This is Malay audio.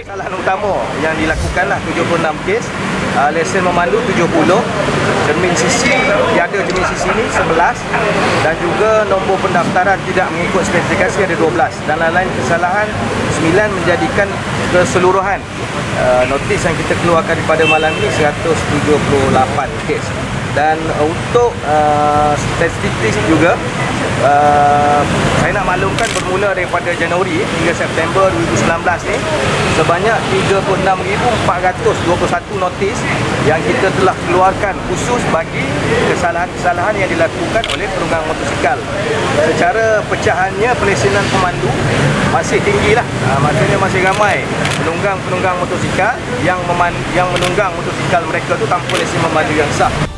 Kesalahan utama yang dilakukanlah 76 kes, lesen memandu 70, cermin sisi tiada, cermin sisi ni 11, dan juga nombor pendaftaran tidak mengikut spesifikasi ada 12, dan lain-lain kesalahan 9 menjadikan keseluruhan notis yang kita keluarkan daripada malam ini 138 kes. Dan untuk statistik juga, saya nak maklumkan bermula daripada Januari hingga September 2019 ni sebanyak 36,421 notis yang kita telah keluarkan khusus bagi kesalahan-kesalahan yang dilakukan oleh penunggang motosikal. Secara pecahannya, pelesenan pemandu masih tinggilah, maksudnya masih ramai penunggang motosikal yang menunggang motosikal mereka tu tanpa lesen memandu yang sah.